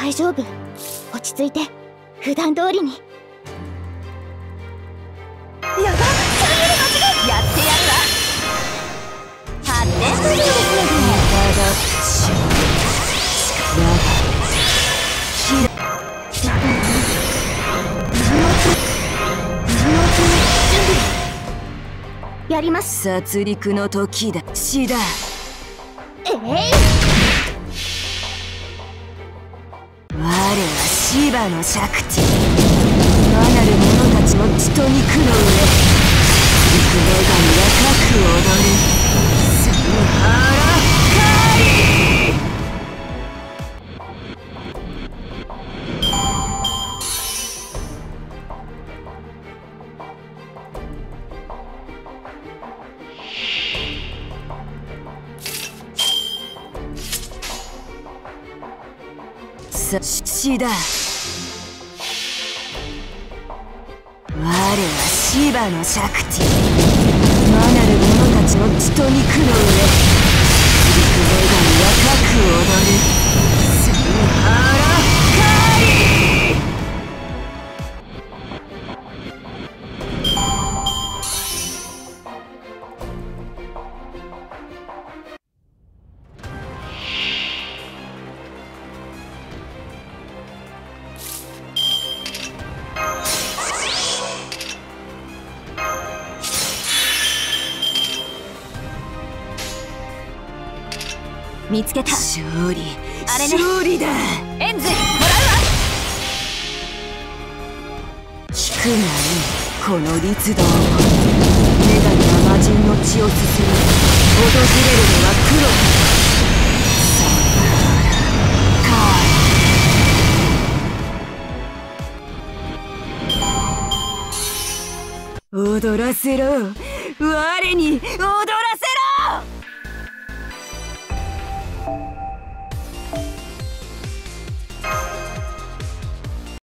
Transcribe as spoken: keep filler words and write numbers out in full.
大丈夫。落ち着いて普段通りに。やばっ、そういうの間違い。やってやるわ。発展するようですね。やります。殺戮の時だ。死だ。えい、我はシバのシャクティ。我なる者たちの血と肉の上、肉女神が核を踊るスーハラカリ。死だ。我はシバのシャクティ。我なる者たちの血と肉の上、肉女神は核を踊るスーハラカリ。見つけた。勝利、あれね、勝利だ。エンズもらうわ。引くがいい、この律動。女神は魔人の血を進む。訪れるのは黒か。踊らせろ、我に踊らせろ。Thank you.